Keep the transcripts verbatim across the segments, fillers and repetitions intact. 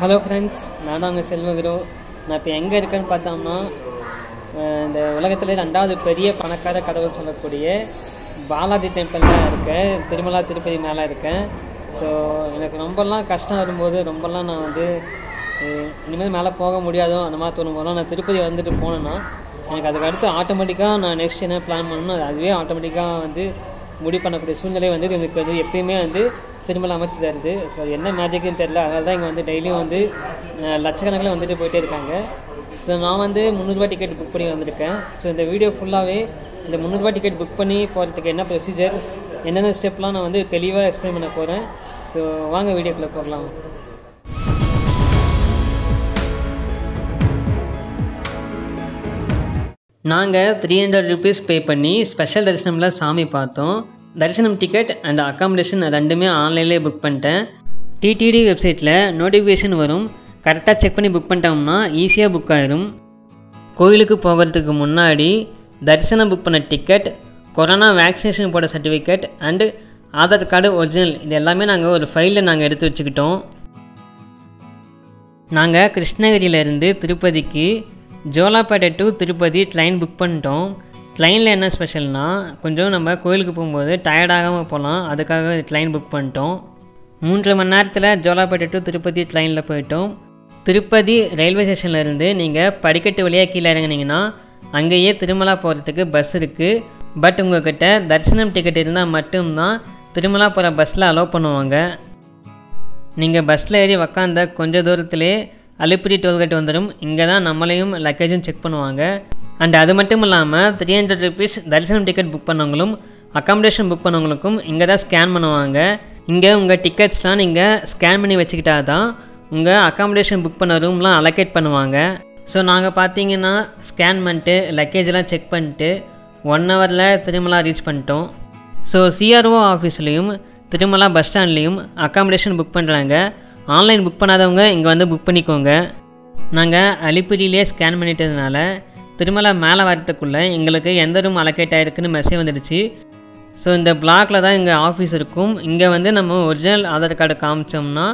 Hello friends, I am going to go to the Younger Katana and the Ulagatal and the Peria Panakara Kadavasana Kodia, Balaji Temple, Tirumala Tirupati Malarka. So, in a Rumbala, Kasta Rumbo, Rumbala, and the Malappuram Mudia, and Amatu Molana, Tirupati under the Pona, and Kazaka, Automatica, and next year plan Mana, as we Automatica and the Mudipana Prisuna, and the Epime and the Tirumala much there. So, you know, magic in Terla, I on the daily on the Lachana on the Potter. So, now on the Munurva ticket book on the So, in the video full away, the Munurva ticket book for the Kena procedure, another step plan on the Teliva experiment. So, one video club. Nanga three hundred rupees pay penny, special Darshan Swamy Pato. Darshanam ticket and accommodation ரெண்டுமே ஆன்லைன்லயே book பண்ணிட்டேன் T T D வெப்சைட்ல notification வரும் கரெக்ட்டா check பண்ணி book பண்ணிட்டோம்னா ஈஸியா book ஆயிடும் கோயிலுக்கு போகிறதுக்கு முன்னாடி தரிசனம் புக் பண்ண டிக்கெட் கொரோனா वैक्सीनेशन போட certificate and Aadhaar card original இது எல்லாமே நாங்க ஒரு ஃபைல்ல நாங்க எடுத்து வச்சிட்டோம் நாங்க கிருஷ்ணகிரியில இருந்து திருப்பதிக்கு Jolarpettai to Tirupati train book பண்ணிட்டோம் ட்ரெயின்ல என்ன ஸ்பெஷல்னா கொஞ்சம் நம்ம கோயிலுக்கு போயும்போது டயர்ட் ஆகாம போலாம் அதுக்காக ட்ரெயின் புக் பண்ணிட்டோம் மூன்று மணி நேரத்துல ஜோலாபேட்டை டு திருப்பதி ட்ரெயின்ல போய்ட்டோம் திருப்பதி ரயில்வே ஸ்டேஷன்ல இருந்து நீங்க படிக்கட்டு வழியா கீழ இறங்குனீங்கனா அங்கேயே திருமலா போறதுக்கு பஸ் இருக்கு பட் உங்ககிட்ட தரிசனம் டிக்கெட் இருந்தா மட்டும் தான் திருமலா போற பஸ்ல அலோ பண்ணுவாங்க நீங்க பஸ்ல ஏறி வகாந்த கொஞ்ச தூரத்திலே அலிப்பிரி டோல் கேட் வந்துரும் இங்க தான் நம்மளையும் லக்கேஜும் செக் பண்ணுவாங்க And அது மட்டும் இல்லாம three hundred rupees தரிசனம் டிக்கெட் புக் பண்ணவங்களும் அகாமடேஷன் புக் பண்ணவங்களுக்கும் இங்க தான் ஸ்கேன் பண்ணுவாங்க இங்க உங்க டிக்கெட்ஸ்லாம் நீங்க ஸ்கேன் பண்ணி வச்சிட்டா தான் உங்க அகாமடேஷன் புக் பண்ண ரூம்லாம் அலோகேட் பண்ணுவாங்க சோ நாங்க பாத்தீங்கன்னா ஸ்கேன் பண்ணிட்டு லக்கேஜ்லாம் செக் பண்ணிட்டு one hourல திருமலா ரீச் பண்ணிட்டோம் சோ C R O ஆபீஸ்லயும் திருமலா பஸ் ஸ்டாண்ட்லயும் அகாமடேஷன் புக் பண்றாங்க ஆன்லைன் புக் பண்ணாதவங்க இங்க வந்து புக் பண்ணிக்கோங்க நாங்க அலிப்பிரியிலே ஸ்கேன் பண்ணிட்டதனால திருமலா மேல வரதுக்குள்ள உங்களுக்கு எந்த ரூம் அலோகேட் ஆயிருக்குன்னு மெசேஜ் வந்துடுச்சு சோ இந்த பிளாக்ல தான் எங்க ஆபீஸ் இருக்கும் இங்க வந்து நம்ம ஒரிஜினல் ஆதார் கார்டு காமிச்சோம்னா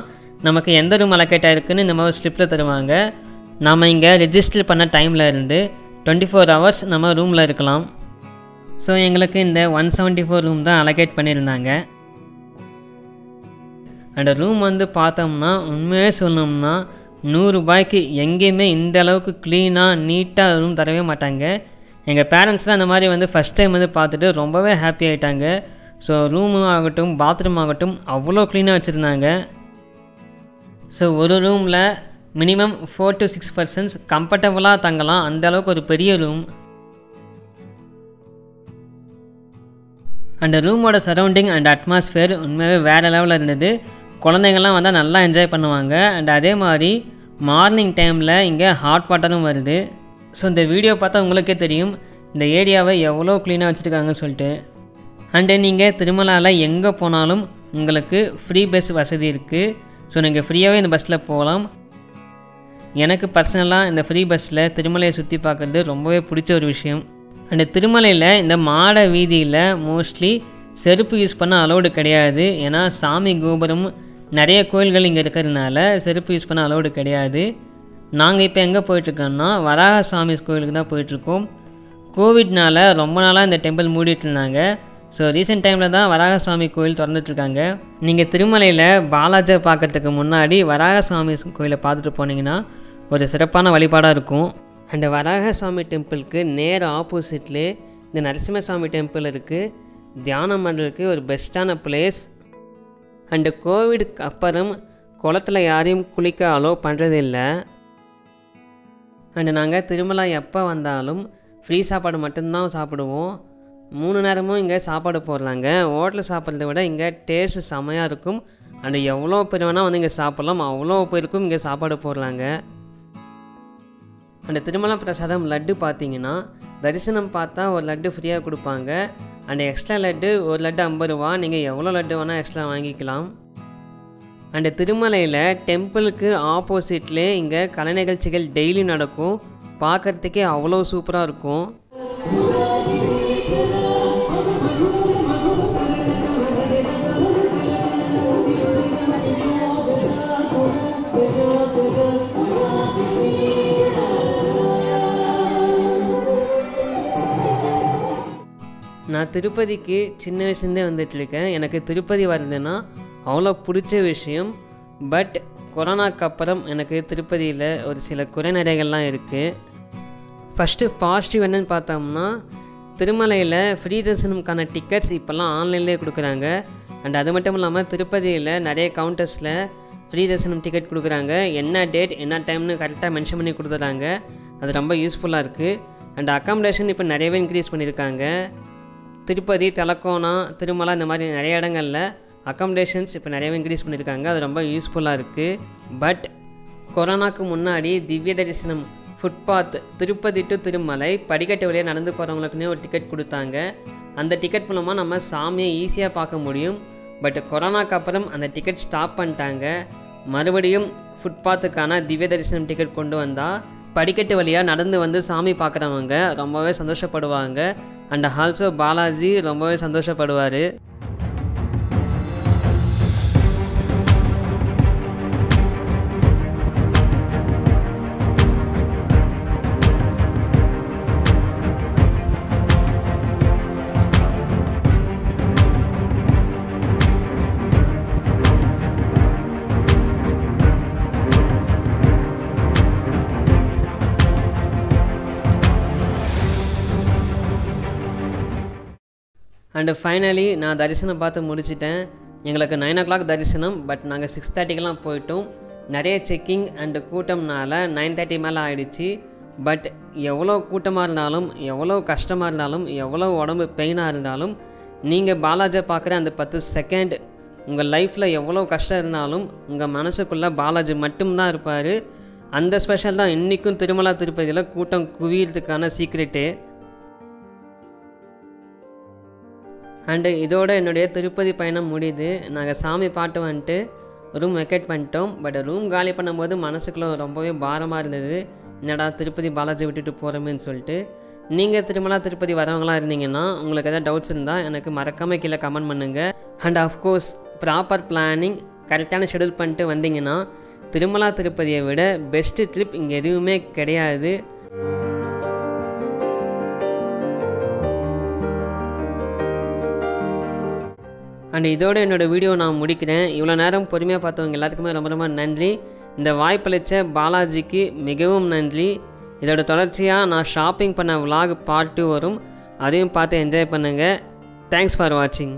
நமக்கு எந்த ரூம் அலோகேட் ஆயிருக்குன்னு நம்ம ஸ்லிப்ல தருவாங்க நாம இங்க ரெஜிஸ்டர் பண்ண டைம்ல இருந்து twenty-four hours நம்ம ரூம்ல இருக்கலாம் சோ உங்களுக்கு இந்த one seventy-four ரூம் தான் அலோகேட் பண்ணிருந்தாங்க அந்த ரூம் வந்து பார்த்தோம்னா உண்மையே சொல்லணும்னா one hundred rupees எங்கேயுமே இந்த அளவுக்கு க்ளீனா நீட்டா ரூம் தரவே மாட்டாங்க எங்க பேரண்ட்ஸ்லாம் அந்த மாதிரி வந்து ஃபர்ஸ்ட் டைம் வந்து பார்த்துட்டு ரொம்பவே ஹாப்பி ஆயிட்டாங்க சோ ரூம் ஆகட்டும் பாத்ரூம் ஆகட்டும் அவ்வளோ க்ளீனா வச்சிருந்தாங்க சோ ஒரு ரூம்ல minimum four to six persons கம்ஃபர்ட்டபிளா தங்கலாம் அந்த அளவுக்கு ஒரு பெரிய ரூம் அந்த ரூமோட சரவுண்டிங் அண்ட் அட்மாஸ்பியர் உண்மையே வேற லெவல்ல இருந்தது குழந்தைகள்லாம் வந்தா நல்லா என்ஜாய் பண்ணுவாங்க and அதே மாதிரி மார்னிங் டைம்ல இங்க ஹாட் வாட்டரும் வருது சோ இந்த வீடியோ பார்த்தா உங்களுக்கே தெரியும் இந்த ஏரியாவை எவ்வளவு க்ளீனா வச்சிருக்காங்கன்னு சொல்லிட்டு and நீங்க திருமலால எங்க போனாலும் உங்களுக்கு ஃப்ரீ பஸ் வசதி இருக்கு சோ நீங்க ஃப்ரீயாவே இந்த பஸ்ல போகலாம் எனக்கு பர்சனலா இந்த ஃப்ரீ பஸ்ல திருமலையை சுத்தி பார்க்கிறது ரொம்பவே பிடிச்ச ஒரு விஷயம் and திருமலையில இந்த மாட வீதியில மோஸ்ட்லி செருப்பு யூஸ் பண்ண அலோட் கிடையாது ஏனா சாமி கோபுரம் நிறைய கோயில்கள் இங்க இருக்குறனால செருப்பு யூஸ் பண்ண அலோட் கிடையாது நாங்க இப்ப எங்க போயிட்டு இருக்கோம்னா வராக சாமி கோயிலுக்கு தான் போயிட்டு இருக்கோம் கோவிட்னால ரொம்ப நாளா இந்த டெம்பிள் மூடிட்டு இருந்தாங்க சோ ரீசன்ட் டைம்ல தான் வராக சாமி கோயில் திறந்துட்டு இருக்காங்க நீங்க திருமலையில பாலாஜி பார்க்கிறதுக்கு முன்னாடி வராக சாமி கோயிலை பார்த்துட்டு போனீங்கனா ஒரு சிறப்பான வழிபாடா இருக்கும் அந்த வராக சாமி டெம்பிளுக்கு நேர் ஆப்போசிட்ல இந்த நரசிம்ம சாமி டெம்பிள் இருக்கு தியானம் பண்றதுக்கு ஒரு பெஸ்டான பிளேஸ் அண்ட் கோவிட்க்கு அப்புறம் குளத்துல யாரையும் குளிக்க அலோ பண்றது இல்ல அண்ட் நாங்க திருமலா எப்ப வந்தாலும் ஃப்ரீ சாப்பாடு மட்டும் தான் சாப்பிடுவோம் மூணு நேரமும் இங்க சாப்பாடு போடுறாங்க ஹோட்டல்ல சாப்பிடுறதை விட இங்க டேஸ்ட் செமையா இருக்கும் அண்ட் எவ்வளோ பேர் வேணா வந்து இங்க சாப்பிடலாம் அவ்வளோ பேருக்கும் இங்க சாப்பாடு போடுறாங்க அண்ட் திருமலா பிரசாதம் லட்டு பார்த்தீங்கன்னா தரிசனம் பார்த்தா ஒரு லட்டு ஃப்ரீயா கொடுப்பாங்க அண்ட் எக்ஸ்ட்ரா லட்டு ஒரு லட்டு ஐம்பது ரூபா நீங்கள் எவ்வளோ லட்டு வேணால் எக்ஸ்ட்ரா வாங்கிக்கலாம் அண்டு திருமலையில் டெம்பிளுக்கு ஆப்போசிட்லே இங்கே கலை நிகழ்ச்சிகள் டெய்லி நடக்கும் பார்க்குறதுக்கே அவ்வளோ சூப்பராக இருக்கும் நான் திருப்பதிக்கு சின்ன வயசுலேருந்தே வந்துட்டுருக்கேன். எனக்கு திருப்பதி வருதுன்னா அவ்வளோ பிடிச்ச விஷயம். பட் கொரோனாக்கு அப்புறம் எனக்கு திருப்பதியில் ஒரு சில குறைநிறைகள்லாம் இருக்குது. ஃபஸ்ட்டு பாசிட்டிவ் என்னென்னு பார்த்தோம்னா, திருமலையில் ஃப்ரீ தரிசனம்கான டிக்கெட்ஸ் இப்போல்லாம் ஆன்லைன்லேயே கொடுக்குறாங்க. அண்ட் அது மட்டும் இல்லாமல் திருப்பதியில் நிறைய கவுண்டர்ஸில் ஃப்ரீ தரிசனம் டிக்கெட் கொடுக்குறாங்க. என்ன டேட் என்ன டைம்னு கரெக்டாக மென்ஷன் பண்ணி கொடுத்துட்றாங்க. அது ரொம்ப யூஸ்ஃபுல்லாக இருக்குது. அண்ட் அக்காமடேஷன் இப்போ நிறையவே இன்க்ரீஸ் பண்ணியிருக்காங்க. திருப்பதி, தலக்கோணம், திருமலை, இந்த மாதிரி நிறைய இடங்களில் அக்காமடேஷன்ஸ் இப்போ நிறையவே இன்க்ரீஸ் பண்ணியிருக்காங்க. அது ரொம்ப யூஸ்ஃபுல்லாக இருக்குது. பட் கொரோனாவுக்கு முன்னாடி திவ்ய தரிசனம் ஃபுட்பாத் திருப்பதி டு திருமலை படிக்கட்டு வழியாக நடந்து போகிறவங்களுக்குன்னே ஒரு டிக்கெட் கொடுத்தாங்க. அந்த டிக்கெட் மூலமாக நம்ம சாமியை ஈஸியாக பார்க்க முடியும். பட் கொரோனாக்கு அப்புறம் அந்த டிக்கெட் ஸ்டாப் பண்ணிட்டாங்க. மறுபடியும் ஃபுட்பாத்துக்கான திவ்ய தரிசனம் டிக்கெட் கொண்டு வந்தால் படிக்கட்டு வழியாக நடந்து வந்து சாமி பார்க்குறவங்க ரொம்பவே சந்தோஷப்படுவாங்க. அண்ட் ஆல்சோ பாலாஜி ரொம்பவே சந்தோஷப்படுவார். அண்டு ஃபைனலி நான் தரிசனம் பார்த்து முடிச்சிட்டேன். எங்களுக்கு நைன் ஓ கிளாக் தரிசனம். பட் நாங்கள் சிக்ஸ் தேர்ட்டிக்கெலாம் போயிட்டோம். நிறைய செக்கிங் அண்டு கூட்டம்னால நைன் தேர்ட்டி மேலே ஆகிடுச்சு. பட் எவ்வளோ கூட்டமாக இருந்தாலும், எவ்வளோ கஷ்டமாக இருந்தாலும், எவ்வளோ உடம்பு பெயினாக இருந்தாலும், நீங்கள் பாலாஜியை பார்க்குற அந்த பத்து செகண்ட் உங்கள் லைஃப்பில் எவ்வளோ கஷ்டம் இருந்தாலும் உங்கள் மனசுக்குள்ளே பாலாஜி மட்டும்தான் இருப்பார். அந்த ஸ்பெஷல் தான் இன்றைக்கும் திருமலா திருப்பதியில் கூட்டம் குவியறதுக்கான சீக்ரெட்டு. அண்டு இதோட என்னுடைய திருப்பதி பயணம் முடியுது. நாங்கள் சாமி பாட்டு வந்துட்டு ரூம் வெக்கேட் பண்ணிட்டோம். பட் ரூம் காலி பண்ணும்போது மனசுக்குள்ளே ரொம்பவே பாரமாக இருந்தது. என்னடா திருப்பதி பாலாஜி விட்டுட்டு போகிறோமேன்னு சொல்லிட்டு. நீங்கள் திருமலா திருப்பதி வரவங்களாக இருந்தீங்கன்னா உங்களுக்கு எதாவது டவுட்ஸ் இருந்தால் எனக்கு மறக்காமல் கீழே கமெண்ட் பண்ணுங்கள். அண்ட் ஆஃப்கோர்ஸ் ப்ராப்பர் பிளானிங் கரெக்டான ஷெடியூல் பண்ணிட்டு வந்தீங்கன்னா திருமலா திருப்பதியை விட பெஸ்ட்டு ட்ரிப் இங்கே எதுவுமே கிடையாது. அண்ட் இதோட என்னோடய வீடியோ நான் முடிக்கிறேன். இவ்வளோ நேரம் பொறுமையாக பார்த்தவங்க எல்லாத்துக்குமே ரொம்ப ரொம்ப நன்றி. இந்த வாய்ப்பளித்த பாலாஜிக்கு மிகவும் நன்றி. இதோட தொடர்ச்சியாக நான் ஷாப்பிங் பண்ண விலாக் பார்ட் டூ வரும். அதையும் பார்த்து என்ஜாய் பண்ணுங்கள். தேங்க்ஸ் ஃபார் வாட்சிங்.